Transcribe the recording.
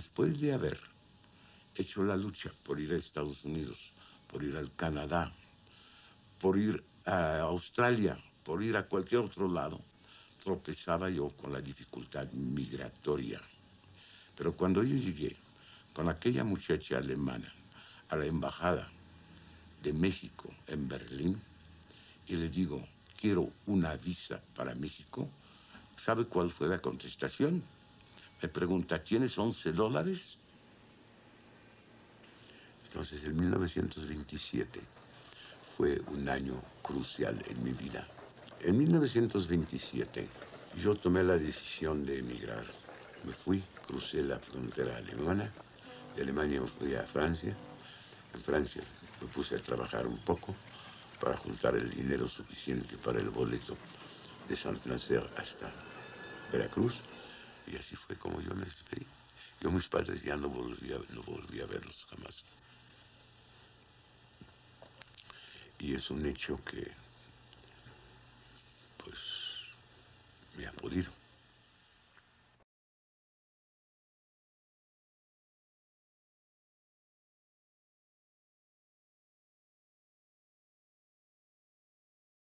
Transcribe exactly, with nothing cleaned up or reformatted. Después de haber hecho la lucha por ir a Estados Unidos, por ir al Canadá, por ir a Australia, por ir a cualquier otro lado, tropezaba yo con la dificultad migratoria. Pero cuando yo llegué con aquella muchacha alemana a la embajada de México en Berlín y le digo, quiero una visa para México, ¿sabe cuál fue la contestación? Me pregunta, ¿tienes once dólares? Entonces, el mil novecientos veintisiete fue un año crucial en mi vida. En mil novecientos veintisiete, yo tomé la decisión de emigrar. Me fui, crucé la frontera alemana. De Alemania me fui a Francia. En Francia me puse a trabajar un poco para juntar el dinero suficiente para el boleto de Saint-Nazaire hasta Veracruz. Y así fue como yo me despedí. Yo a mis padres ya no volví a, no volví a verlos jamás. Y es un hecho que